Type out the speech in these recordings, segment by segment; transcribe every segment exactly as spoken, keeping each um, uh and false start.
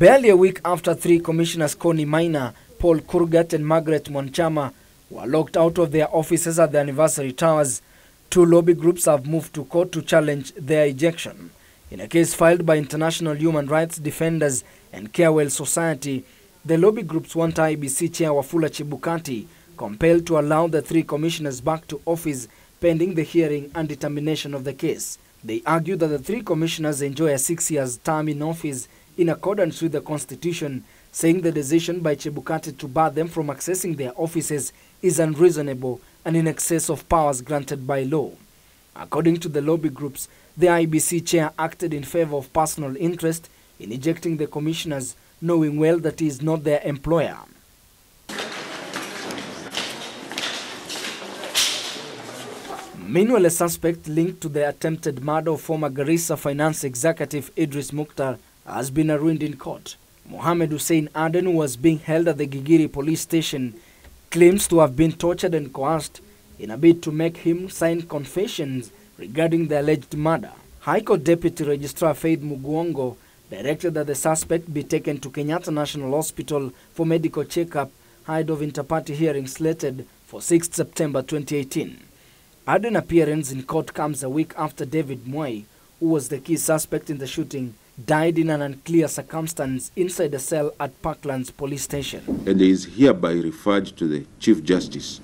Barely a week after three commissioners Connie Maina, Paul Kurgat and Margaret Monchama were locked out of their offices at the anniversary towers, two lobby groups have moved to court to challenge their ejection in a case filed by International Human Rights Defenders and CareWell Society. The lobby groups want I B C Chair Wafula Chebukati compelled to allow the three commissioners back to office pending the hearing and determination of the case. They argue that the three commissioners enjoy a six years term in office in accordance with the Constitution, saying the decision by Chebukati to bar them from accessing their offices is unreasonable and in excess of powers granted by law. According to the lobby groups, the I B C chair acted in favor of personal interest in ejecting the commissioners, knowing well that he is not their employer. Meanwhile, a suspect linked to the attempted murder of former Garissa finance executive Idris Mukhtar has been arraigned in court. Mohamed Hussein Aden, who was being held at the Gigiri police station, claims to have been tortured and coerced in a bid to make him sign confessions regarding the alleged murder. High Court Deputy Registrar Faith Mugwango directed that the suspect be taken to Kenyatta National Hospital for medical checkup ahead of inter-party hearings slated for sixth September twenty eighteen. Aden's appearance in court comes a week after David Mwai, who was the key suspect in the shooting, died in an unclear circumstance inside a cell at Parklands police station. And he is hereby referred to the Chief Justice.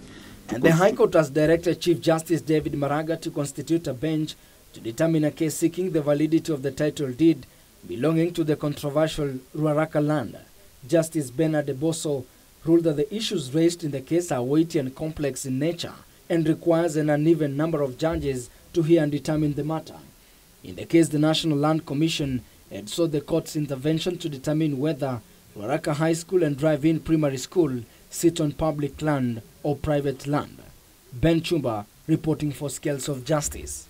And the High Court has directed Chief Justice David Maraga to constitute a bench to determine a case seeking the validity of the title deed belonging to the controversial Ruaraka land. Justice Bernard de Boso ruled that the issues raised in the case are weighty and complex in nature and requires an uneven number of judges to hear and determine the matter. In the case, the National Land Commission had sought the court's intervention to determine whether Waraka High School and Drive-In Primary School sit on public land or private land. Ben Chumba reporting for Scales of Justice.